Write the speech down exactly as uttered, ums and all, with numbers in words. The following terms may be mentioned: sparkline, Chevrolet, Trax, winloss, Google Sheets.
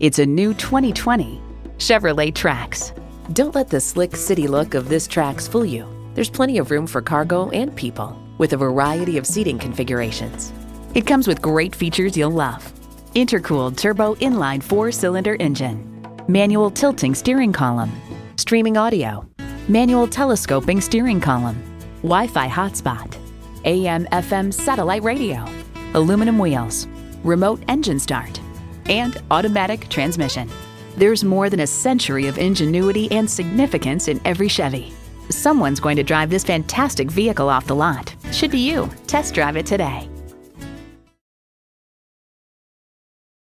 It's a new twenty twenty Chevrolet Trax. Don't let the slick city look of this Trax fool you. There's plenty of room for cargo and people with a variety of seating configurations. It comes with great features you'll love. Intercooled turbo inline four-cylinder engine, manual tilting steering column, streaming audio, manual telescoping steering column, Wi-Fi hotspot, A M F M satellite radio, aluminum wheels, remote engine start, and automatic transmission. There's more than a century of ingenuity and significance in every Chevy. Someone's going to drive this fantastic vehicle off the lot. Should be you. Test drive it today.